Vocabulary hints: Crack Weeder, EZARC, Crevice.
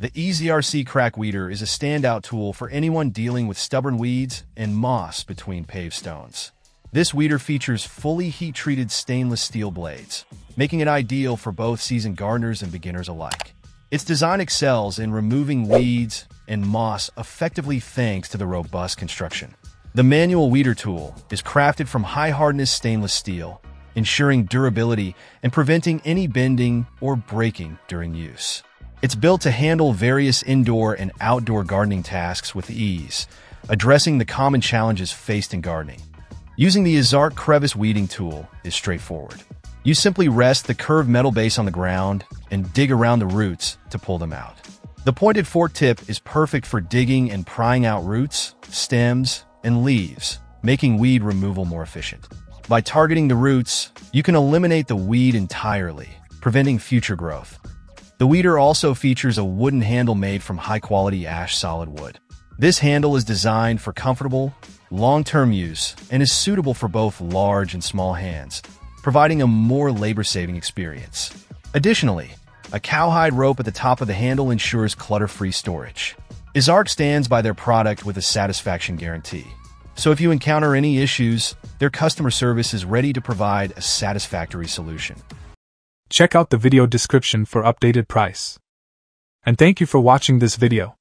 The EZARC crack weeder is a standout tool for anyone dealing with stubborn weeds and moss between paved stones. This weeder features fully heat-treated stainless steel blades, making it ideal for both seasoned gardeners and beginners alike. Its design excels in removing weeds and moss effectively thanks to the robust construction. The manual weeder tool is crafted from high-hardness stainless steel, ensuring durability and preventing any bending or breaking during use. It's built to handle various indoor and outdoor gardening tasks with ease, addressing the common challenges faced in gardening. Using the EZARC crevice weeding tool is straightforward. You simply rest the curved metal base on the ground and dig around the roots to pull them out. The pointed fork tip is perfect for digging and prying out roots, stems, and leaves, making weed removal more efficient. By targeting the roots, you can eliminate the weed entirely, preventing future growth. The weeder also features a wooden handle made from high-quality ash solid wood. This handle is designed for comfortable, long-term use and is suitable for both large and small hands, providing a more labor-saving experience. Additionally, a cowhide rope at the top of the handle ensures clutter-free storage. EZARC stands by their product with a satisfaction guarantee. So if you encounter any issues, their customer service is ready to provide a satisfactory solution. Check out the video description for updated price. And thank you for watching this video.